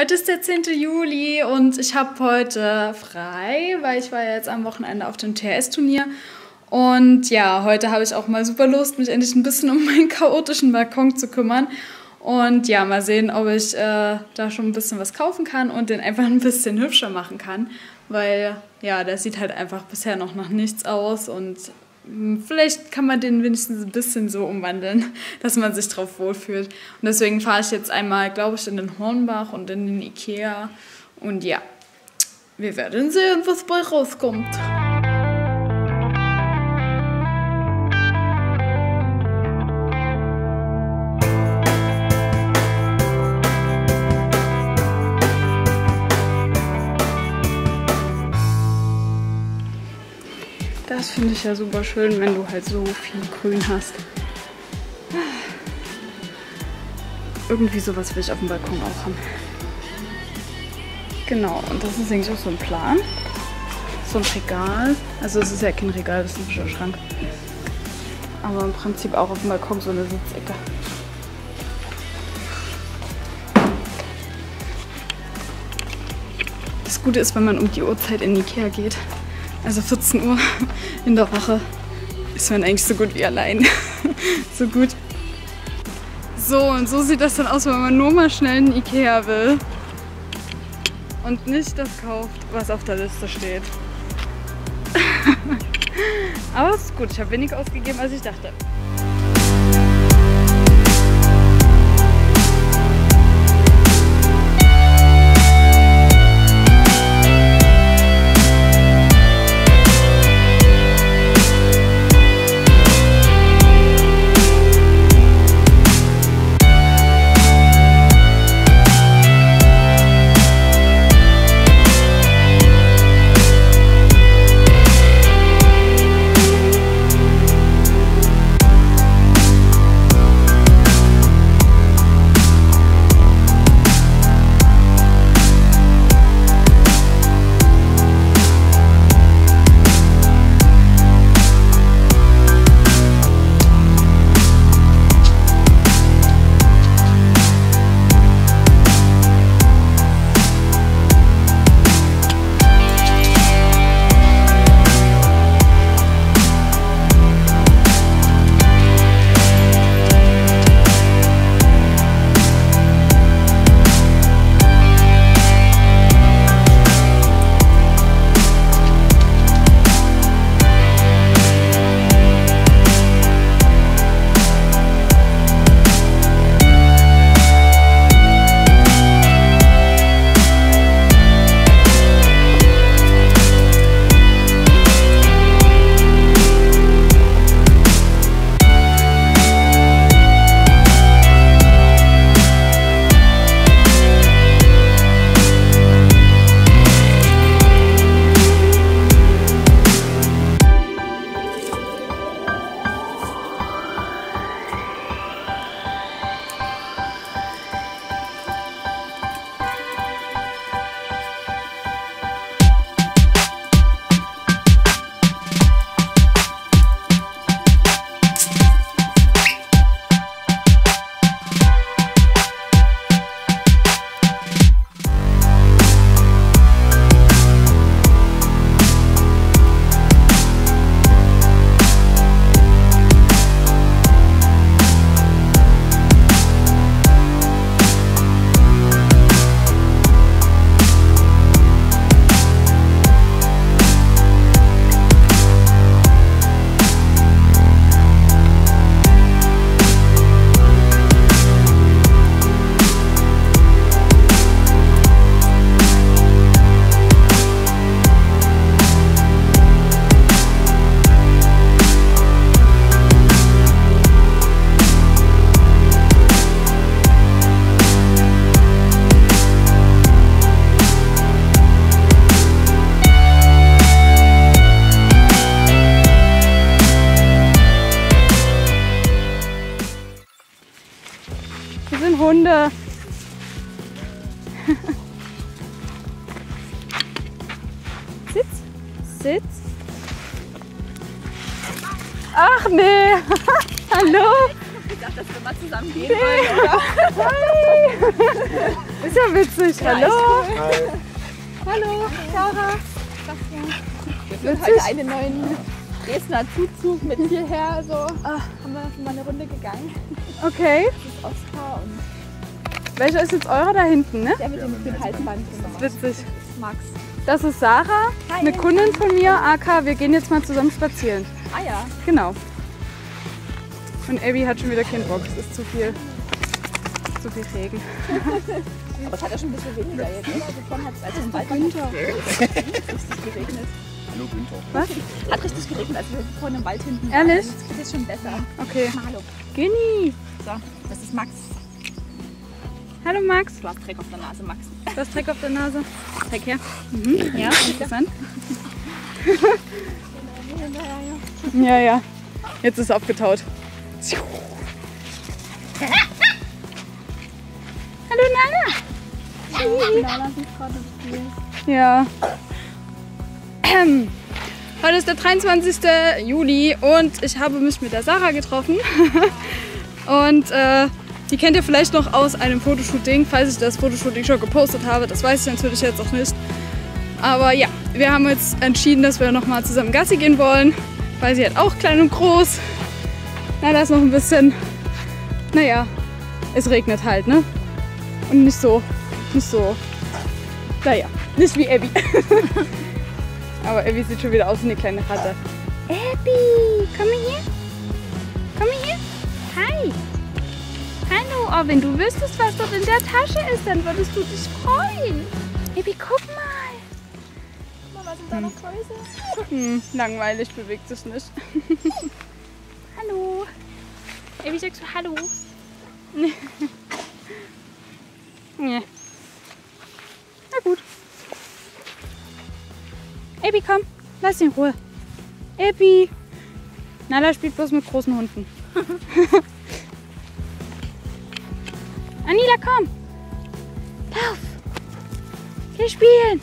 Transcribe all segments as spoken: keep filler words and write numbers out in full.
Heute ist der zehnte Juli und ich habe heute frei, weil ich war ja jetzt am Wochenende auf dem T S-Turnier. Und ja, heute habe ich auch mal super Lust, mich endlich ein bisschen um meinen chaotischen Balkon zu kümmern. Und ja, mal sehen, ob ich äh, da schon ein bisschen was kaufen kann und den einfach ein bisschen hübscher machen kann. Weil, ja, der sieht halt einfach bisher noch nach nichts aus und vielleicht kann man den wenigstens ein bisschen so umwandeln, dass man sich drauf wohlfühlt. Und deswegen fahre ich jetzt einmal, glaube ich, in den Hornbach und in den Ikea. Und ja, wir werden sehen, was bei rauskommt. Das finde ich ja super schön, wenn du halt so viel Grün hast. Irgendwie sowas will ich auf dem Balkon auch haben. Genau, und das ist eigentlich auch so ein Plan. So ein Regal. Also es ist ja kein Regal, das ist ein Schrank. Aber im Prinzip auch auf dem Balkon so eine Sitzecke. Das Gute ist, wenn man um die Uhrzeit in Ikea geht. Also vierzehn Uhr in der Woche ist man eigentlich so gut wie allein. So gut. So, und so sieht das dann aus, wenn man nur mal schnell in Ikea will. Und nicht das kauft, was auf der Liste steht. Aber es ist gut, ich habe weniger ausgegeben, als ich dachte. Hunde. Sitz, sitz. Ach nee. Hallo. Ich dachte, das können wir zusammen gehen wollen, oder? Hi. Ist ja witzig. Ja, hallo. Cool. Hi. Hallo, Sarah. Wir sind heute einen neuen Dresdner Zuzug mit hierher. So. Ach. Haben wir schon mal eine Runde gegangen. Okay. Das ist Oskar und... Welcher ist jetzt eurer da hinten, ne? Der mit dem grünen Halsband. Das ist witzig. Das ist Max. Das ist Sarah, Hi. Eine Kundin von mir, A K. Wir gehen jetzt mal zusammen spazieren. Ah ja. Genau. Und Abby hat schon wieder keinen Bock. Es ist zu viel. Zu viel Regen. Aber es hat ja schon ein bisschen weniger jetzt. Bekommen hat es also im Wald richtig geregnet. Hallo Günther. Was? Hat richtig geregnet, als wir vorhin im Wald hinten waren. Ehrlich? Das ist jetzt schon besser. Okay. Hallo. Gini. So, das ist Max. Hallo Max. Du hast Dreck auf der Nase, Max. Du hast Dreck auf der Nase. Dreck her. Mhm. Ja, interessant. Ja, ja. Jetzt ist es aufgetaut. Hallo Nala! Nala sieht gerade viel. Ja. Heute ist der dreiundzwanzigste Juli und ich habe mich mit der Sarah getroffen. Und äh, die kennt ihr vielleicht noch aus einem Fotoshooting, falls ich das Fotoshooting schon gepostet habe. Das weiß ich natürlich jetzt auch nicht. Aber ja, wir haben jetzt entschieden, dass wir nochmal zusammen Gassi gehen wollen, weil sie halt auch klein und groß. Nala ist noch ein bisschen, naja, es regnet halt, ne? Und nicht so, nicht so, naja, nicht wie Abby. Aber Abby sieht schon wieder aus wie eine kleine Ratte. Abby, komm mal hier. Komm mal hier. Hi. Hallo, oh, wenn du wüsstest, was dort in der Tasche ist, dann würdest du dich freuen. Abby, guck mal. Guck mal, was sind da noch Mäuse? Hm, langweilig, bewegt sich nicht. Hallo. Abby, sagst du Hallo? Nee. Na gut. Epi, komm. Lass ihn in Ruhe. Epi. Nala spielt bloß mit großen Hunden. Anila, komm. Lauf. Geh spielen.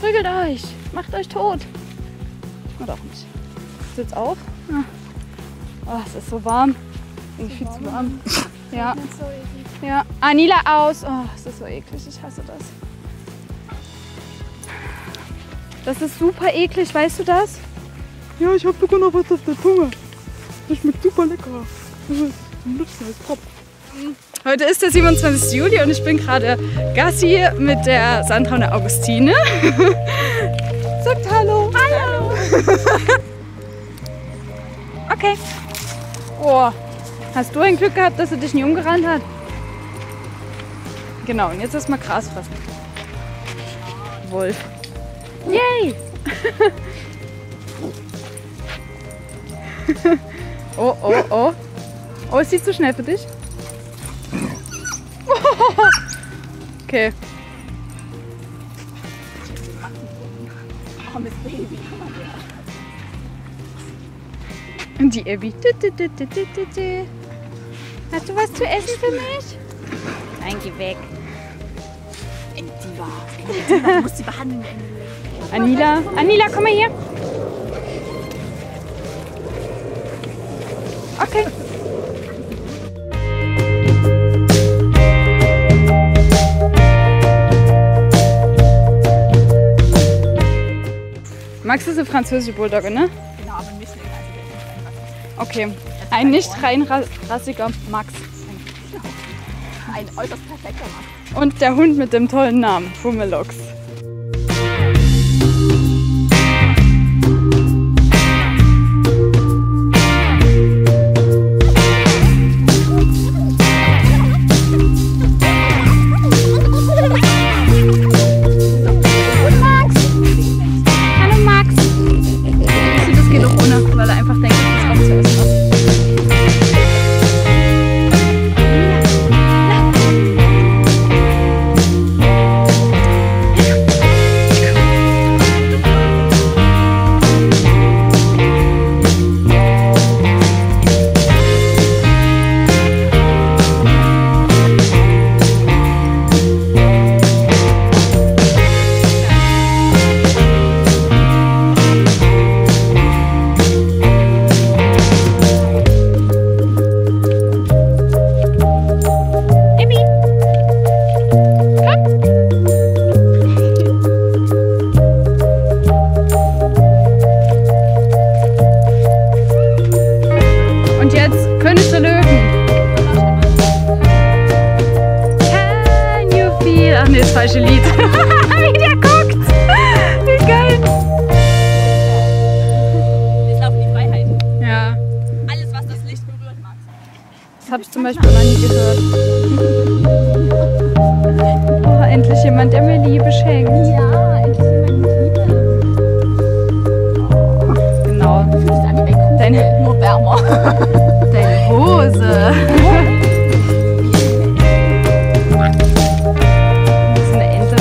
Prügelt euch. Macht euch tot. Oder auch nicht. Sitzt auf. Oh, es ist so warm. Irgendwie viel zu warm. Ja. Ja, Anila aus. Oh, das ist so eklig. Ich hasse das. Das ist super eklig, weißt du das? Ja, ich hab sogar noch was auf der Zunge. Das schmeckt super lecker. Das ist ein lustiges Kopf. Heute ist der siebenundzwanzigste Juli und ich bin gerade Gassi mit der Sandra und der Augustine. Sagt Hallo. Hallo. Okay. Oh, hast du ein Glück gehabt, dass er dich nie umgerannt hat? Genau, und jetzt erstmal Gras fressen. Wolf. Yay! Oh, oh, oh. Oh, es sieht zu schnell für dich. Oh. Okay. Und die Abby. Hast du was zu essen für mich? Nein, geh weg. Endiva. Endiva, du musst sie behandeln. Anila, Anila, komm mal hier. Okay. Max ist eine französische Bulldogge, ne? Genau, aber nicht reinrassiger. Okay, ein nicht reinrassiger Max. Ein äußerst perfekter Max. Und der Hund mit dem tollen Namen, Fummelox. Yeah. nee, das falsche Lied. Wie der guckt! Wie geil! Wir laufen die Freiheit. Ja. Alles, was das Licht berührt, Max. Das habe ich zum Beispiel noch nie gehört. Oh, endlich jemand, der mir Liebe schenkt. Ja, endlich jemand, der Liebe schenkt. Genau. Deine, nur wärmer. Deine Hose. Das ist eine Ente.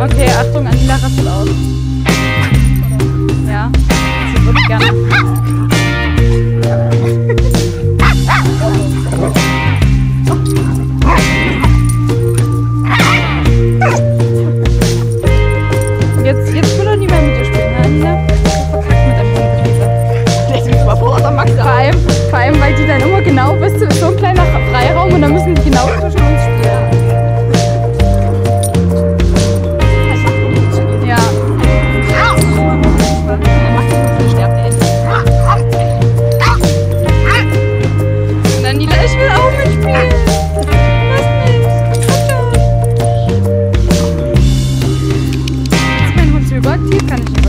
Okay, Achtung, an die Rassel aus. Ja, sie wird gerne. Vor allem, weil die dann immer genau bis zu so einem kleinen Freiraum und dann müssen die genau zwischen uns spielen. Ja. Und dann die Nila, ich will auch mitspielen. Lass mich. Ist mein Hund zu überaktiv? Kann ich nicht.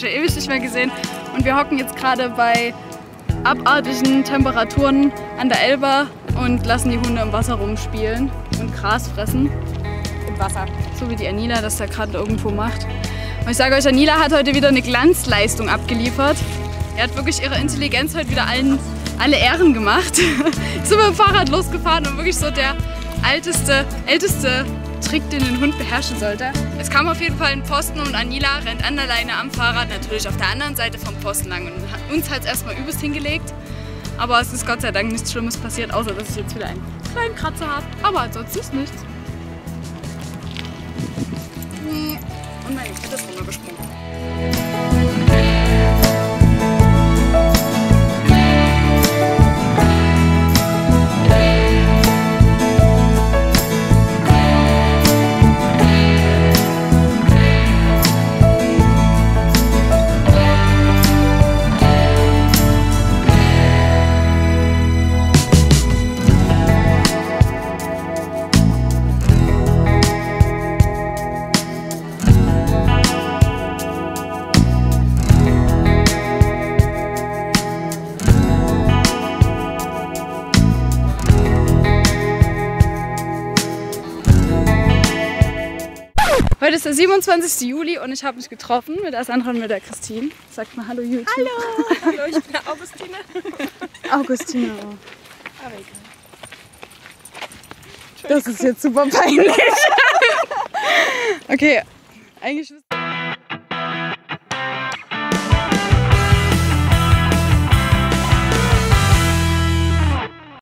Schon ewig nicht mehr gesehen und wir hocken jetzt gerade bei abartigen Temperaturen an der Elbe und lassen die Hunde im Wasser rumspielen und Gras fressen. Im Wasser. So wie die Anila das da gerade irgendwo macht. Und ich sage euch, Anila hat heute wieder eine Glanzleistung abgeliefert. Er hat wirklich ihre Intelligenz heute wieder allen, alle Ehren gemacht. Sind wir mit dem Fahrrad losgefahren und wirklich so der alteste, älteste Trick, den den Hund beherrschen sollte. Es kam auf jeden Fall ein Posten und Anila rennt an der Leine am Fahrrad natürlich auf der anderen Seite vom Posten lang. Und uns hat es erstmal übelst hingelegt, aber es ist Gott sei Dank nichts Schlimmes passiert, außer dass ich jetzt wieder einen kleinen Kratzer habe. Aber ansonsten ist nichts. Und meine Kette ist runtergesprungen. Heute ist der siebenundzwanzigste Juli und ich habe mich getroffen mit der Sandra und mit der Christine. Sagt mal Hallo YouTube. Hallo! Hallo, ich bin Augustine. Augustine. Aber egal. Das ist jetzt super peinlich. Okay, eigentlich...